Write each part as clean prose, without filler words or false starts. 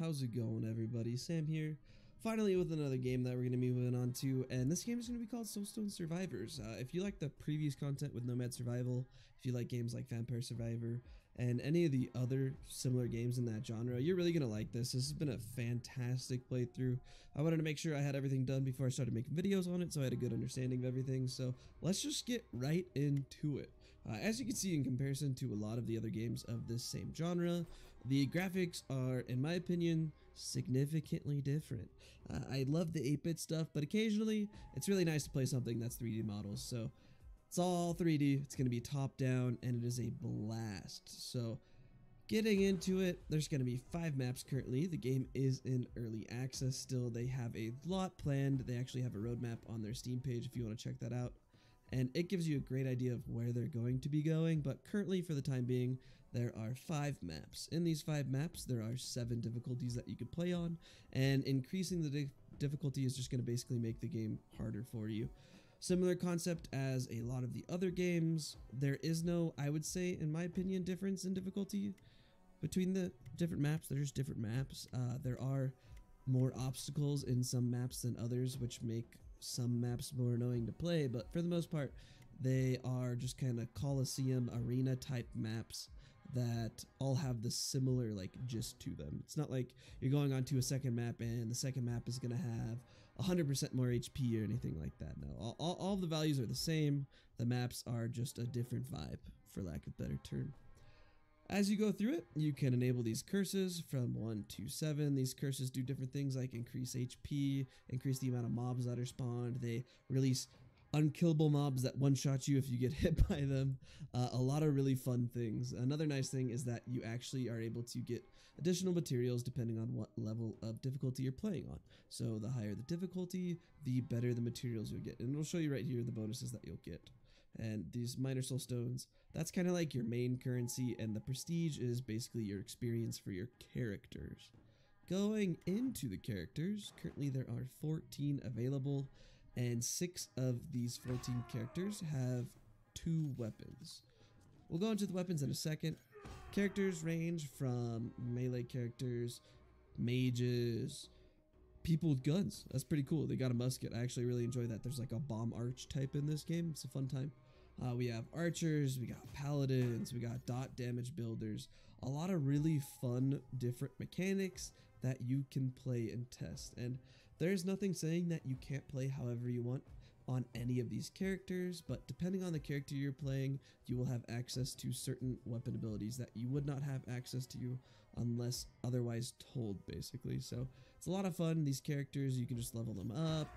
How's it going, everybody? Sam here, finally with another game that we're going to be moving on to, and this game is going to be called Soulstone Survivors. If you like the previous content with Nomad Survival, if you like games like Vampire Survivor, and any of the other similar games in that genre, you're really going to like this. This has been a fantastic playthrough. I wanted to make sure I had everything done before I started making videos on it, so I had a good understanding of everything, so let's just get right into it. As you can see, in comparison to a lot of the other games of this same genre, the graphics are, in my opinion, significantly different. I love the 8-bit stuff, but occasionally it's really nice to play something that's 3D models, so it's all 3D, it's going to be top down, and it is a blast. So getting into it, there's going to be 5 maps currently. The game is in early access still. They have a lot planned. They actually have a roadmap on their Steam page if you want to check that out. And it gives you a great idea of where they're going to be going, but currently for the time being, there are 5 maps. In these 5 maps, there are 7 difficulties that you can play on, and increasing the difficulty is just going to basically make the game harder for you. Similar concept as a lot of the other games, there is no, I would say, in my opinion, difference in difficulty between the different maps. They're just different maps. There are more obstacles in some maps than others, which make some maps more annoying to play, but for the most part they are just kind of Coliseum arena type maps that all have the similar like gist to them. It's not like you're going on to a second map and the second map is gonna have 100% more HP or anything like that. No, all the values are the same. The maps are just a different vibe, for lack of a better term. As you go through it, you can enable these curses from 1 to 7. These curses do different things like increase HP, increase the amount of mobs that are spawned. They release unkillable mobs that one-shot you if you get hit by them. A lot of really fun things. Another nice thing is that you actually are able to get additional materials depending on what level of difficulty you're playing on. So the higher the difficulty, the better the materials you'll get. And it'll show you right here the bonuses that you'll get. And these minor soul stones, that's kind of like your main currency, and the prestige is basically your experience for your characters. Going into the characters, currently there are 14 available, and 6 of these 14 characters have 2 weapons. We'll go into the weapons in a second. Characters range from melee characters, mages, people with guns. That's pretty cool. They got a musket. I actually really enjoy that. There's like a bomb arch type in this game. It's a fun time. We have archers, we got paladins, we got dot damage builders. A lot of really fun different mechanics that you can play and test. And there's nothing saying that you can't play however you want on any of these characters, but depending on the character you're playing, you will have access to certain weapon abilities that you would not have access to unless otherwise told, basically. So it's a lot of fun. These characters, you can just level them up.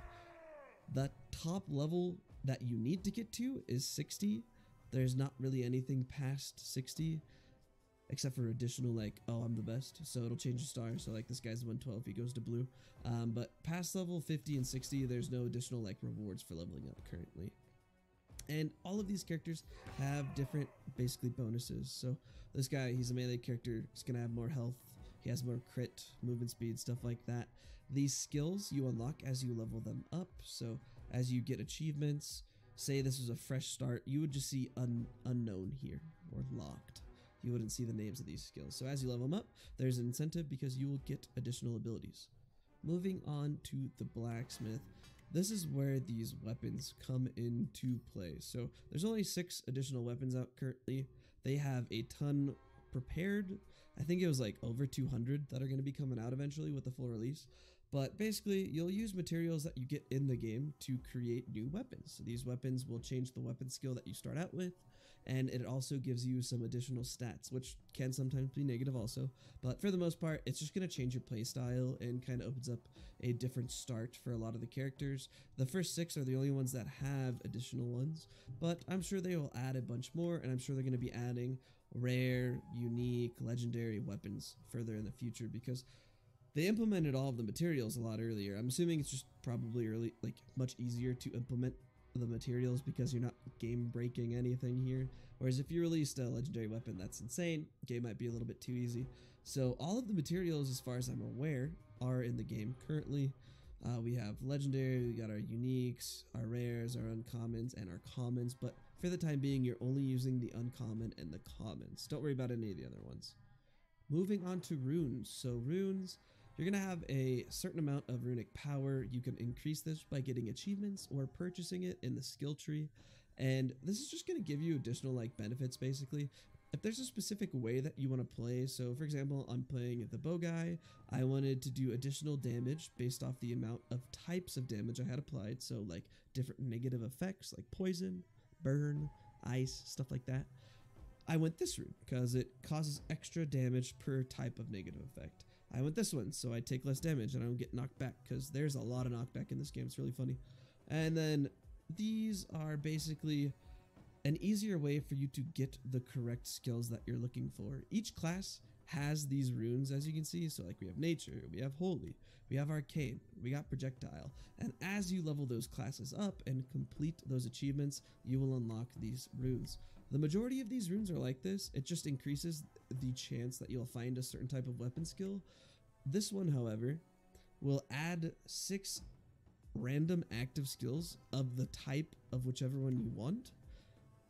The top level that you need to get to is 60. There's not really anything past 60 except for additional, like, oh, I'm the best, so it'll change the star. So like this guy's 112, he goes to blue. But past level 50 and 60, there's no additional like rewards for leveling up currently. And all of these characters have different basically bonuses. So this guy, he's a melee character, he's gonna have more health, he has more crit, movement speed, stuff like that. These skills you unlock as you level them up. So as you get achievements, say this is a fresh start, you would just see unknown here or locked. You wouldn't see the names of these skills. So as you level them up, there's an incentive because you will get additional abilities. Moving on to the blacksmith, this is where these weapons come into play. So there's only 6 additional weapons out currently. They have a ton prepared. I think it was like over 200 that are going to be coming out eventually with the full release. But basically, you'll use materials that you get in the game to create new weapons. So these weapons will change the weapon skill that you start out with, and it also gives you some additional stats, which can sometimes be negative also. But for the most part, it's just going to change your playstyle and kind of opens up a different start for a lot of the characters. The first 6 are the only ones that have additional ones, but I'm sure they will add a bunch more, and I'm sure they're going to be adding rare, unique, legendary weapons further in the future because they implemented all of the materials a lot earlier. I'm assuming it's just probably really like much easier to implement the materials because you're not game breaking anything here. Whereas if you released a legendary weapon that's insane, game might be a little bit too easy. So all of the materials, as far as I'm aware, are in the game currently. We have legendary, we got our uniques, our rares, our uncommons, and our commons. But for the time being, you're only using the uncommon and the commons. Don't worry about any of the other ones. Moving on to runes. So runes, you're going to have a certain amount of runic power. You can increase this by getting achievements or purchasing it in the skill tree. And this is just going to give you additional like benefits basically. If there's a specific way that you want to play, so for example, I'm playing the bow guy. I wanted to do additional damage based off the amount of types of damage I had applied. So like different negative effects like poison, burn, ice, stuff like that. I went this rune because it causes extra damage per type of negative effect. I went this one so I take less damage and I don't get knocked back because there's a lot of knockback in this game. It's really funny. And then these are basically an easier way for you to get the correct skills that you're looking for. Each class has these runes, as you can see. So like we have nature, we have holy, we have arcane, we got projectile, and as you level those classes up and complete those achievements, you will unlock these runes. The majority of these runes are like this. It just increases the chance that you'll find a certain type of weapon skill. This one, however, will add 6 random active skills of the type of whichever one you want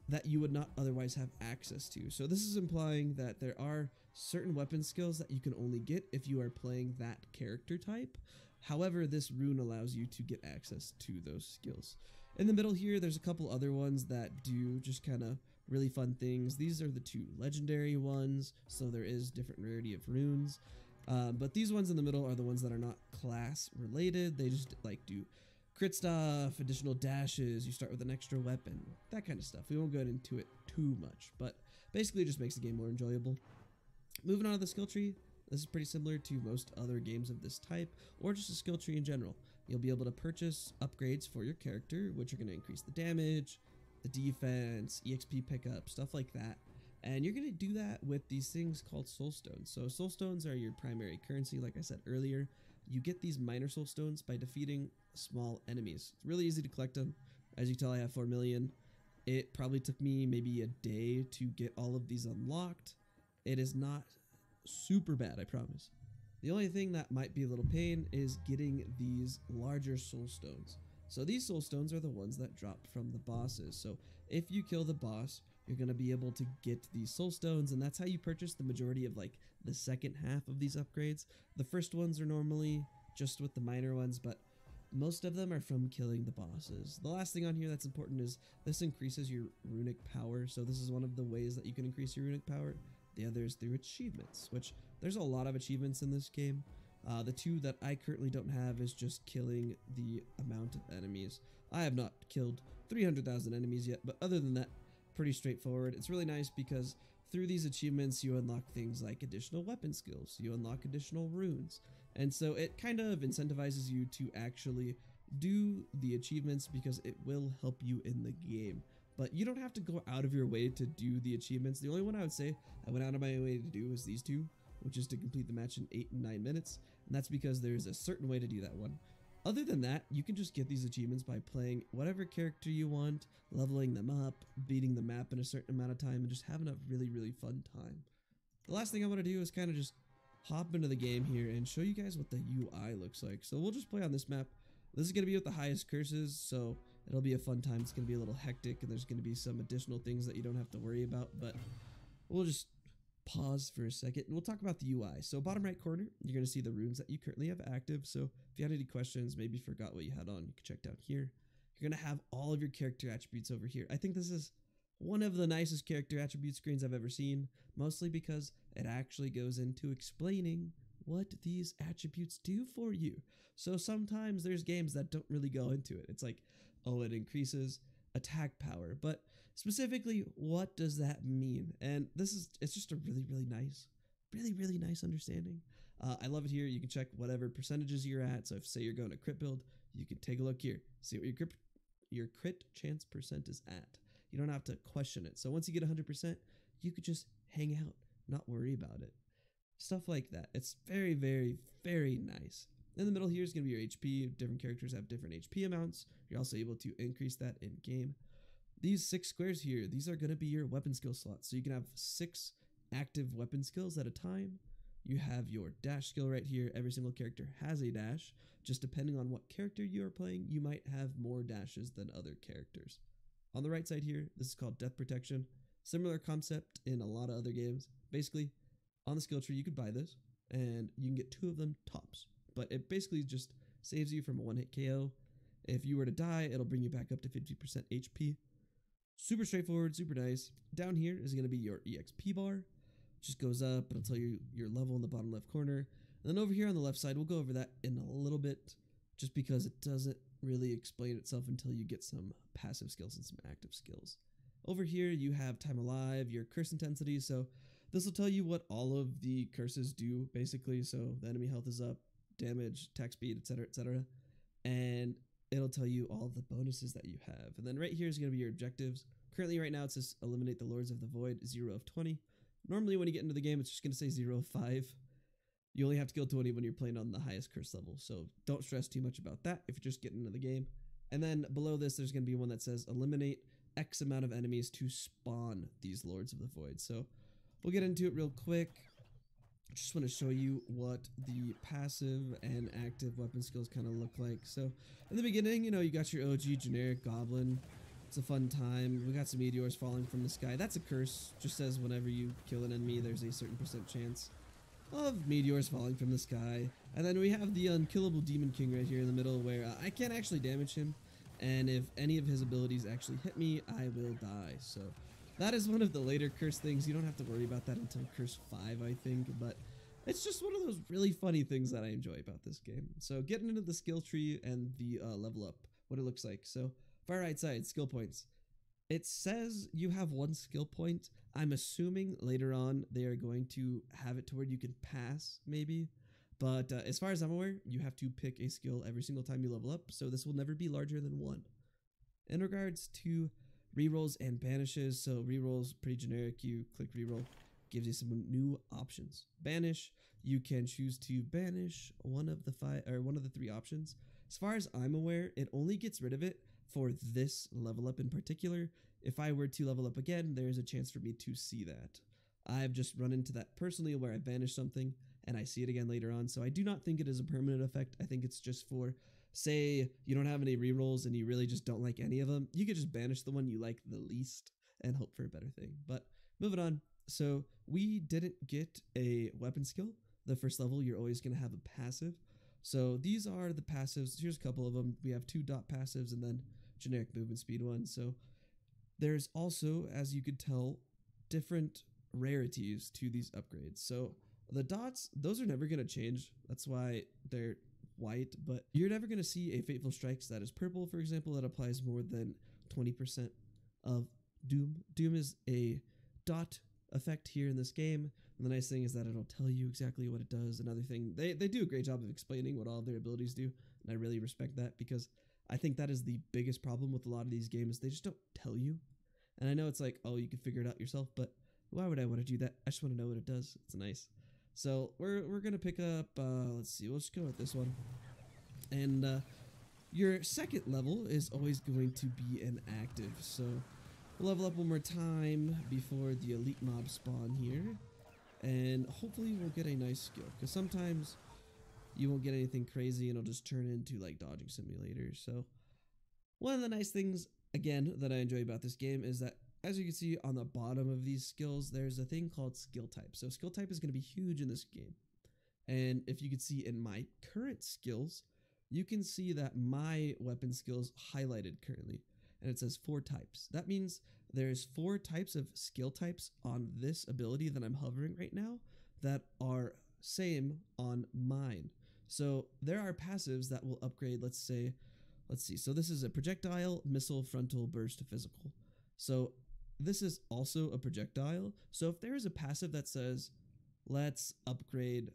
that you would not otherwise have access to. So this is implying that there are certain weapon skills that you can only get if you are playing that character type. However, this rune allows you to get access to those skills. In the middle here, there's a couple other ones that do just kind of really fun things. These are the 2 legendary ones, so there is different rarity of runes. But these ones in the middle are the ones that are not class related. They just like do crit stuff, additional dashes, you start with an extra weapon, that kind of stuff. We won't go into it too much, but basically it just makes the game more enjoyable. Moving on to the skill tree, this is pretty similar to most other games of this type, or just a skill tree in general. You'll be able to purchase upgrades for your character, which are going to increase the damage, the defense, EXP pickup, stuff like that. And you're going to do that with these things called soulstones. So soulstones are your primary currency, like I said earlier. You get these minor soulstones by defeating small enemies. It's really easy to collect them. As you can tell, I have 4 million. It probably took me maybe a day to get all of these unlocked. It is not super bad, I promise. The only thing that might be a little pain is getting these larger soulstones. So these soulstones are the ones that drop from the bosses. So if you kill the boss, you're going to be able to get these soulstones, and that's how you purchase the majority of like the second half of these upgrades. The first ones are normally just with the minor ones, but most of them are from killing the bosses. The last thing on here that's important is this increases your runic power. So this is one of the ways that you can increase your runic power. The other is through achievements, which there's a lot of achievements in this game. The 2 that I currently don't have is just killing the amount of enemies. I have not killed 300,000 enemies yet, but other than that, pretty straightforward. It's really nice because through these achievements, you unlock things like additional weapon skills, you unlock additional runes, and so it kind of incentivizes you to actually do the achievements because it will help you in the game. But you don't have to go out of your way to do the achievements. The only one I would say I went out of my way to do is these 2. Which is to complete the match in 8 and 9 minutes, and that's because there's a certain way to do that one. Other than that, you can just get these achievements by playing whatever character you want, leveling them up, beating the map in a certain amount of time, and just having a really, really fun time. The last thing I want to do is kind of just hop into the game here and show you guys what the UI looks like. So we'll just play on this map. This is going to be with the highest curses, so it'll be a fun time. It's going to be a little hectic, and there's going to be some additional things that you don't have to worry about, but we'll just pause for a second and we'll talk about the UI. So bottom right corner, you're going to see the runes that you currently have active. So if you had any questions, maybe forgot what you had on, you can check down here. You're going to have all of your character attributes over here. I think this is one of the nicest character attribute screens I've ever seen, mostly because it actually goes into explaining what these attributes do for you. So sometimes there's games that don't really go into it. It's like, oh, it increases attack power, but specifically, what does that mean? And this is, it's just a really nice understanding. I love it here. You can check whatever percentages you're at. So if say you're going to crit build, you can take a look here, see what your crit chance percent is at. You don't have to question it. So once you get 100%, you could just hang out, not worry about it. Stuff like that. It's very, very, very nice. In the middle here is going to be your HP. Different characters have different HP amounts. You're also able to increase that in game. These 6 squares here, these are going to be your weapon skill slots. So you can have 6 active weapon skills at a time. You have your dash skill right here. Every single character has a dash. Just depending on what character you are playing, you might have more dashes than other characters. On the right side here, this is called death protection. Similar concept in a lot of other games. Basically, on the skill tree, you could buy this and you can get 2 of them tops, but it basically just saves you from a one-hit KO. If you were to die, it'll bring you back up to 50% HP. Super straightforward, super nice. Down here is going to be your EXP bar. It just goes up, it'll tell you your level in the bottom left corner. And then over here on the left side, we'll go over that in a little bit, just because it doesn't really explain itself until you get some passive skills and some active skills. Over here, you have time alive, your curse intensity. So this will tell you what all of the curses do, basically. So the enemy health is up, damage, attack speed, etc., etc. And it'll tell you all the bonuses that you have. And then right here is going to be your objectives. Currently, right now, it says eliminate the Lords of the Void, 0 of 20. Normally, when you get into the game, it's just going to say 0 of 5. You only have to kill 20 when you're playing on the highest curse level, so don't stress too much about that if you're just getting into the game. And then below this, there's going to be one that says eliminate X amount of enemies to spawn these Lords of the Void. So we'll get into it real quick. Just want to show you what the passive and active weapon skills kind of look like. So in the beginning, you know, you got your OG generic goblin. It's a fun time. We got some meteors falling from the sky. That's a curse. Just says whenever you kill an enemy, there's a certain % chance of meteors falling from the sky. And then we have the unkillable Demon King right here in the middle, where I can't actually damage him, and if any of his abilities actually hit me, I will die. So that is one of the later curse things. You don't have to worry about that until curse 5, I think, but it's just one of those really funny things that I enjoy about this game. So getting into the skill tree and the level up, what it looks like. So far right side, skill points. It says you have 1 skill point. I'm assuming later on they are going to have it to where you can pass, maybe. But as far as I'm aware, you have to pick a skill every single time you level up, so this will never be larger than 1. In regards to rerolls and banishes, so rerolls, pretty generic. You click reroll, gives you some new options. Banish, you can choose to banish one of the three options. As far as I'm aware, it only gets rid of it for this level up in particular. If I were to level up again, there is a chance for me to see that. I've just run into that personally, where I banished something and I see it again later on, so I do not think it is a permanent effect. I think it's just for, say, you don't have any rerolls and you really just don't like any of them. You could just banish the one you like the least and hope for a better thing. But moving on, so we didn't get a weapon skill. The first level, you're always going to have a passive. So these are the passives. Here's a couple of them. We have 2 dot passives and then generic movement speed one. So there's also, as you could tell, different rarities to these upgrades. So the dots, those are never going to change. That's why they're white, but you're never going to see a Fateful Strikes that is purple, for example, that applies more than 20% of Doom. Doom is a dot effect here in this game, and the nice thing is that it'll tell you exactly what it does. Another thing, they do a great job of explaining what all of their abilities do, and I really respect that, because I think that is the biggest problem with a lot of these games. They just don't tell you, and I know it's like, oh, you can figure it out yourself, but why would I want to do that? I just want to know what it does. It's nice. So we're gonna pick up, let's see, we'll just go with this one. And your second level is always going to be an active, so we'll level up one more time before the elite mob spawn here, and hopefully we'll get a nice skill, because sometimes you won't get anything crazy and it'll just turn into like Dodging Simulator. So one of the nice things, again, that I enjoy about this game is that, as you can see on the bottom of these skills, there's a thing called skill type. So skill type is going to be huge in this game, and if you can see in my current skills, you can see that my weapon skills highlighted currently. And it says 4 types. That means there's 4 types of skill types on this ability that I'm hovering right now that are same on mine. So there are passives that will upgrade, let's see. So this is a projectile, missile, frontal, burst, physical. So this is also a projectile. So if there is a passive that says, let's upgrade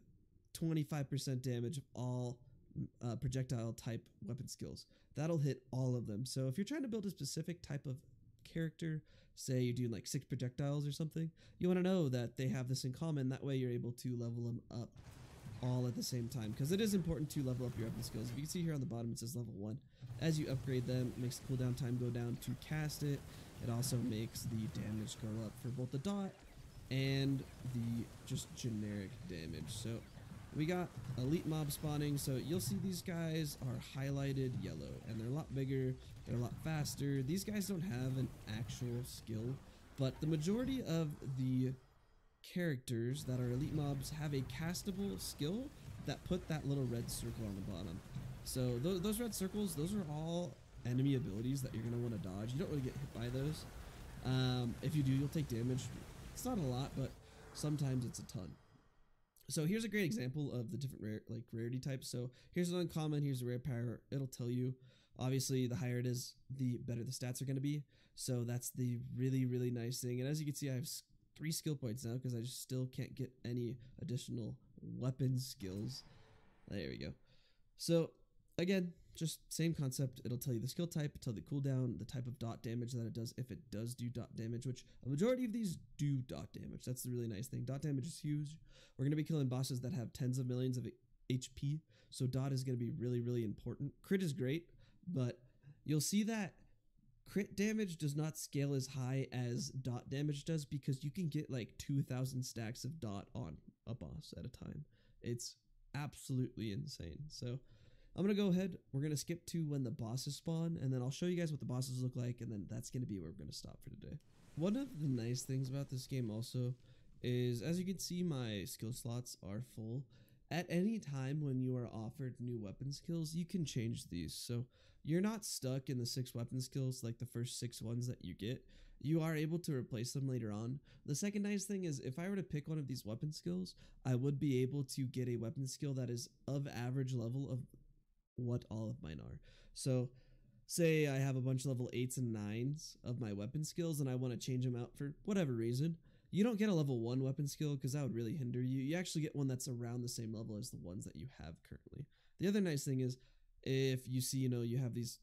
25% damage of all projectile type weapon skills, that'll hit all of them. So if you're trying to build a specific type of character, say you're doing like 6 projectiles or something, you want to know that they have this in common. That way you're able to level them up all at the same time, because it is important to level up your weapon skills. If you can see here on the bottom, it says level 1. As you upgrade them, it makes the cooldown time go down to cast it. It also makes the damage go up for both the dot and the just generic damage. So we got elite mob spawning, so you'll see these guys are highlighted yellow, and they're a lot bigger, they're a lot faster. These guys don't have an actual skill, but the majority of the characters that are elite mobs have a castable skill that put that little red circle on the bottom. So those red circles, those are all enemy abilities that you're going to want to dodge. You don't really get hit by those. If you do, you'll take damage. It's not a lot, but sometimes it's a ton. So here's a great example of the different rarity types. So here's an uncommon, here's a rare power. It'll tell you, obviously, the higher it is, the better the stats are going to be. So that's the really, really nice thing. And as you can see, I have 3 skill points now because I just still can't get any additional weapon skills. There we go. So again, just same concept. It'll tell you the skill type, tell the cooldown, the type of dot damage that it does, if it does do dot damage, which a majority of these do dot damage. That's the really nice thing. Dot damage is huge. We're going to be killing bosses that have tens of millions of HP, so dot is going to be really, really important. Crit is great, but you'll see that crit damage does not scale as high as dot damage does because you can get like 2,000 stacks of dot on a boss at a time. It's absolutely insane. So I'm going to go ahead, we're going to skip to when the bosses spawn, and then I'll show you guys what the bosses look like, and then that's going to be where we're going to stop for today. One of the nice things about this game also is, as you can see, my skill slots are full. At any time when you are offered new weapon skills, you can change these. So you're not stuck in the 6 weapon skills like the first 6 ones that you get. You are able to replace them later on. The second nice thing is if I were to pick one of these weapon skills, I would be able to get a weapon skill that is of average level of what all of mine are. So say I have a bunch of level 8s and 9s of my weapon skills and I want to change them out for whatever reason. You don't get a level 1 weapon skill because that would really hinder you. You actually get one that's around the same level as the ones that you have currently. The other nice thing is if you see, you know, you have these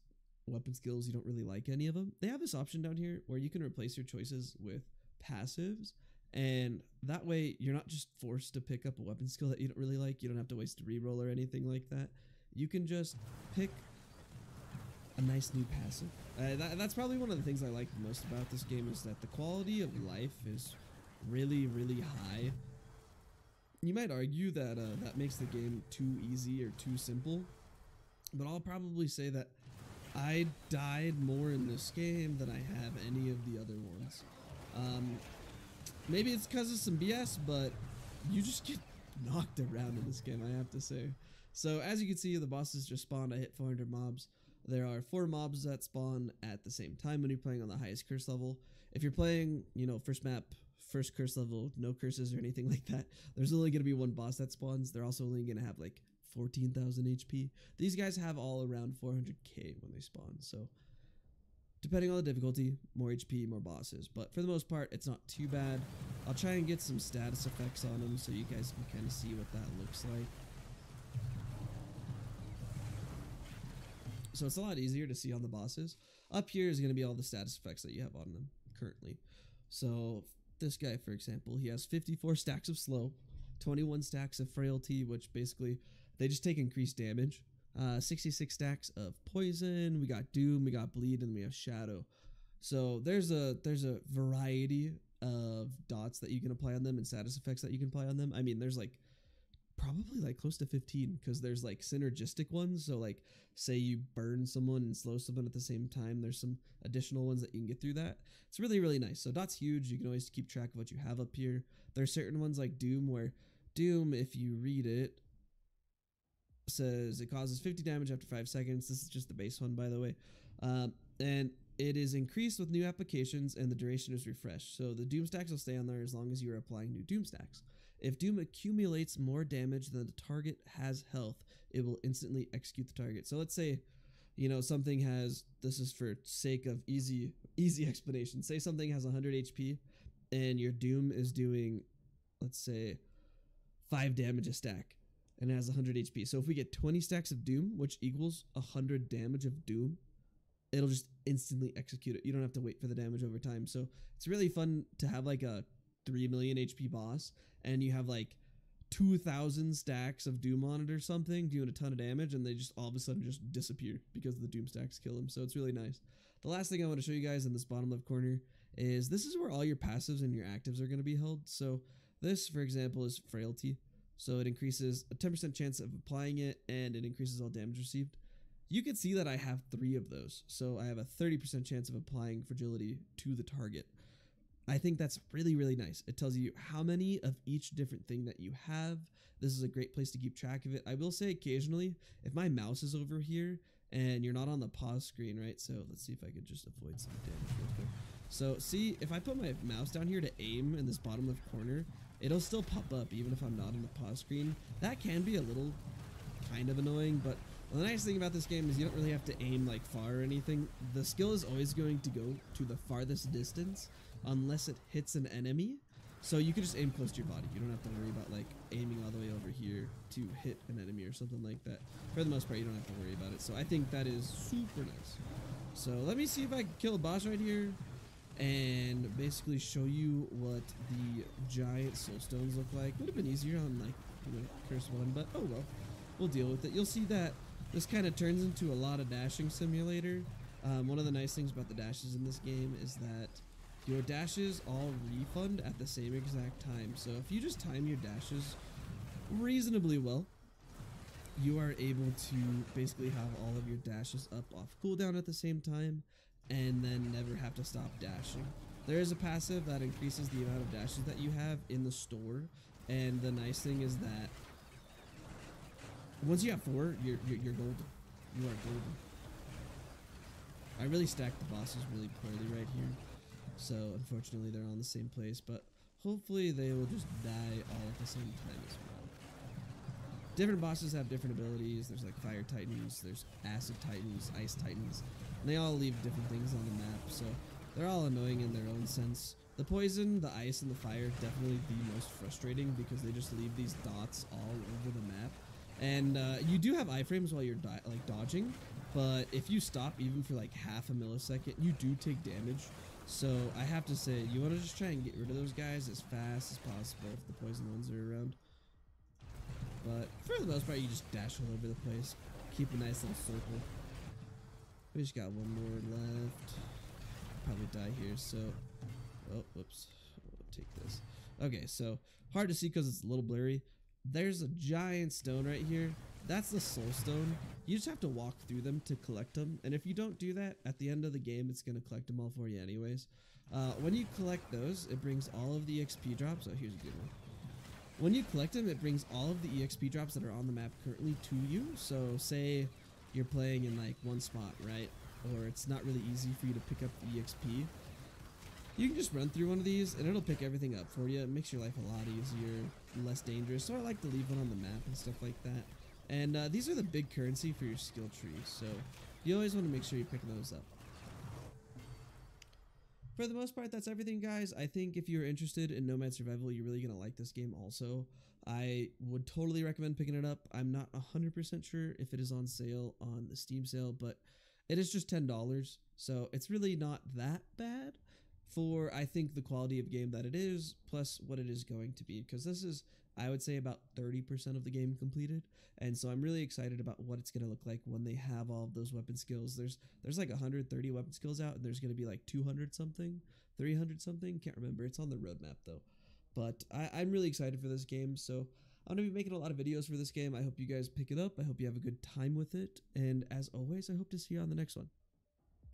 weapon skills, you don't really like any of them. They have this option down here where you can replace your choices with passives. And that way you're not just forced to pick up a weapon skill that you don't really like. You don't have to waste a reroll or anything like that. You can just pick a nice new passive. That's probably one of the things I like the most about this game is that the quality of life is really, really high. You might argue that that makes the game too easy or too simple, but I'll probably say that I died more in this game than I have any of the other ones. Maybe it's because of some BS, but you just get knocked around in this game, I have to say. So as you can see, the bosses just spawned. I hit 400 mobs. There are 4 mobs that spawn at the same time when you're playing on the highest curse level. If you're playing, you know, first map, first curse level, no curses or anything like that, there's only going to be 1 boss that spawns. They're also only going to have like 14,000 HP. These guys have all around 400k when they spawn. So depending on the difficulty, more HP, more bosses. But for the most part, it's not too bad. I'll try and get some status effects on them so you guys can kind of see what that looks like. So it's a lot easier to see on the bosses. Up here is going to be all the status effects that you have on them currently. So this guy, for example, he has 54 stacks of slow, 21 stacks of frailty, which basically they just take increased damage, 66 stacks of poison. We got doom, we got bleed, and we have shadow. So there's a variety of dots that you can apply on them and status effects that you can apply on them. I mean, there's like probably like close to 15 because there's like synergistic ones. So like say you burn someone and slow someone at the same time, there's some additional ones that you can get through that. It's really, really nice. So dots huge. You can always keep track of what you have up here. There's certain ones like doom where doom, if you read it, says it causes 50 damage after 5 seconds. This is just the base one, by the way. And it is increased with new applications and the duration is refreshed. So the doom stacks will stay on there as long as you are applying new doom stacks. If doom accumulates more damage than the target has health, it will instantly execute the target. So let's say, you know, something has, this is for sake of easy explanation. Say something has 100 HP and your doom is doing, let's say 5 damage a stack and it has 100 HP. So if we get 20 stacks of doom, which equals 100 damage of doom, it'll just instantly execute it. You don't have to wait for the damage over time. So it's really fun to have like a 3 million HP boss and you have like 2,000 stacks of doom on it or something doing a ton of damage and they just all of a sudden just disappear because the doom stacks kill them. So it's really nice. The last thing I want to show you guys in this bottom left corner is this is where all your passives and your actives are going to be held. So this, for example, is frailty. So it increases a 10% chance of applying it and it increases all damage received. You can see that I have 3 of those, so I have a 30% chance of applying fragility to the target. I think that's really, really nice. It tells you how many of each different thing that you have. This is a great place to keep track of it. I will say occasionally, if my mouse is over here and you're not on the pause screen, right? So let's see if I could just avoid some damage real quick. So see, if I put my mouse down here to aim in this bottom left corner, it'll still pop up even if I'm not on the pause screen. That can be a little kind of annoying, but the nice thing about this game is you don't really have to aim like far or anything. The skill is always going to go to the farthest distance unless it hits an enemy. So you can just aim close to your body. You don't have to worry about like aiming all the way over here to hit an enemy or something like that. For the most part, you don't have to worry about it. So I think that is super nice. So let me see if I can kill a boss right here and basically show you what the giant soulstones look like. Would have been easier on like, you know, curse one, but oh well, we'll deal with it. You'll see that this kind of turns into a lot of dashing simulator. One of the nice things about the dashes in this game is that your dashes all refund at the same exact time. So if you just time your dashes reasonably well, you are able to basically have all of your dashes up off cooldown at the same time and then never have to stop dashing. There is a passive that increases the amount of dashes that you have in the store, and the nice thing is that once you have four, you're golden. You are golden. I really stacked the bosses really poorly right here, so unfortunately they're all in the same place, but hopefully they will just die all at the same time as well. Different bosses have different abilities. There's like fire titans, there's acid titans, ice titans, and they all leave different things on the map, so they're all annoying in their own sense. The poison, the ice, and the fire definitely the most frustrating because they just leave these dots all over the map. And you do have iframes while you're dodging, but if you stop even for like half a millisecond, you do take damage. So I have to say, you want to just try and get rid of those guys as fast as possible if the poison ones are around. But for the most part, you just dash all over the place. Keep a nice little circle. We just got one more left. Probably die here, so... Oh, whoops. I'll take this. Okay, so hard to see because it's a little blurry. There's a giant stone right here. That's the soulstone. You just have to walk through them to collect them, and if you don't do that, at the end of the game it's going to collect them all for you anyways. When you collect those, it brings all of the XP drops. Oh, here's a good one. When you collect them, it brings all of the EXP drops that are on the map currently to you. So say you're playing in like one spot, right, or it's not really easy for you to pick up the EXP, you can just run through one of these and it'll pick everything up for you. It makes your life a lot easier, less dangerous, so I like to leave one on the map and stuff like that. And these are the big currency for your skill tree, so you always want to make sure you pick those up. For the most part, that's everything, guys. I think if you're interested in Nomad Survival, you're really going to like this game also. I would totally recommend picking it up. I'm not 100% sure if it is on sale on the Steam sale, but it is just $10, so it's really not that bad for, I think, the quality of game that it is, plus what it is going to be, because this is, I would say, about 30% of the game completed, and so I'm really excited about what it's going to look like when they have all of those weapon skills. There's like 130 weapon skills out, and there's going to be like 200-something, 300-something, can't remember, it's on the roadmap, though. But I'm really excited for this game, so I'm going to be making a lot of videos for this game. I hope you guys pick it up, I hope you have a good time with it, and as always, I hope to see you on the next one.